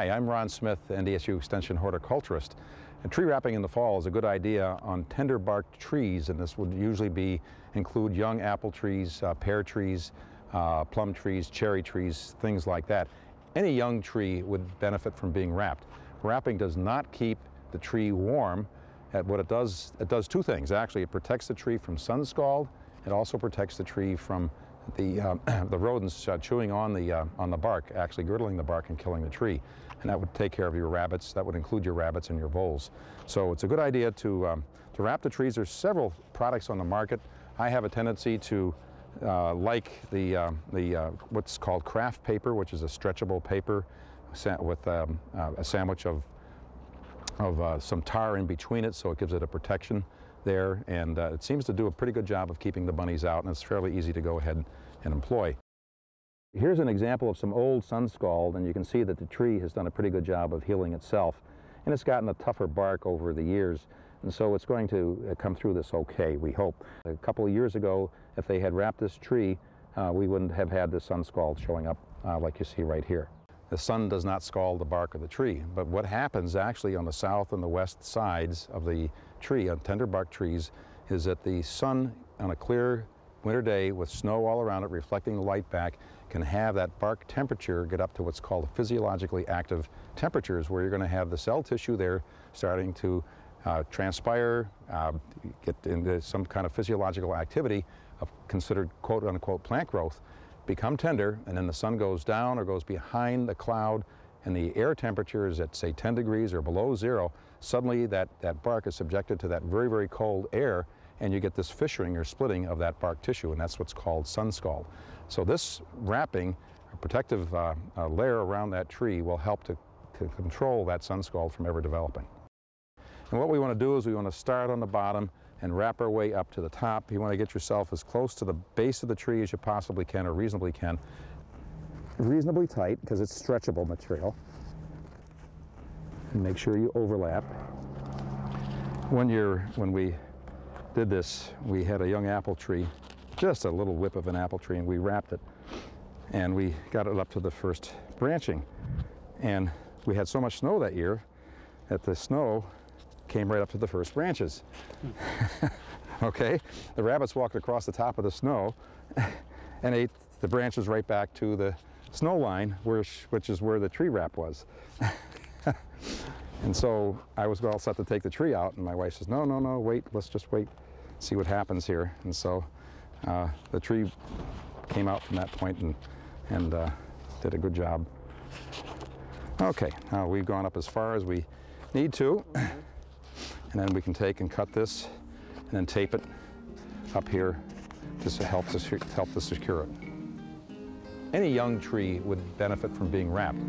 Hi, I'm Ron Smith, NDSU Extension horticulturist. And tree wrapping in the fall is a good idea on tender barked trees, and this would usually include young apple trees, pear trees, plum trees, cherry trees, things like that. Any young tree would benefit from being wrapped. Wrapping does not keep the tree warm. What it does two things actually. It protects the tree from sun scald. It also protects the tree from the rodents chewing on the bark, actually girdling the bark and killing the tree. And that would take care of your rabbits. That would include your rabbits and your voles. So it's a good idea to wrap the trees. There's several products on the market. I have a tendency to like the what's called craft paper, which is a stretchable paper with a sandwich of some tar in between it, so it gives it a protection there, and it seems to do a pretty good job of keeping the bunnies out, and it's fairly easy to go ahead and employ. Here's an example of some old sun scald, and you can see that the tree has done a pretty good job of healing itself, and it's gotten a tougher bark over the years, and so it's going to come through this okay, we hope. A couple of years ago, if they had wrapped this tree, we wouldn't have had the sun scald showing up like you see right here. The sun does not scald the bark of the tree, but what happens actually on the south and the west sides of the tree, on tender bark trees, is that the sun on a clear winter day with snow all around it reflecting the light back can have that bark temperature get up to what's called physiologically active temperatures, where you're going to have the cell tissue there starting to transpire, get into some kind of physiological activity of considered quote-unquote plant growth, become tender, and then the sun goes down or goes behind the cloud and the air temperature is at, say, 10 degrees or below zero, suddenly that bark is subjected to that very, very cold air, and you get this fissuring or splitting of that bark tissue, and that's what's called sun scald. So this wrapping, a protective layer around that tree, will help to control that sun scald from ever developing. And what we want to do is we want to start on the bottom and wrap our way up to the top. You want to get yourself as close to the base of the tree as you possibly can, or reasonably can. Reasonably tight, because it's stretchable material. And make sure you overlap. When we did this, we had a young apple tree, just a little whip of an apple tree, and we wrapped it. And we got it up to the first branching. And we had so much snow that year that the snow came right up to the first branches. Okay, the rabbits walked across the top of the snow and ate the branches right back to the snow line, which is where the tree wrap was. And so I was all set to take the tree out, and my wife says, no, no, no, wait, let's just wait, see what happens here. And so the tree came out from that point and did a good job. Okay, now we've gone up as far as we need to. And then we can take and cut this and then tape it up here just to help to secure it. Any young tree would benefit from being wrapped.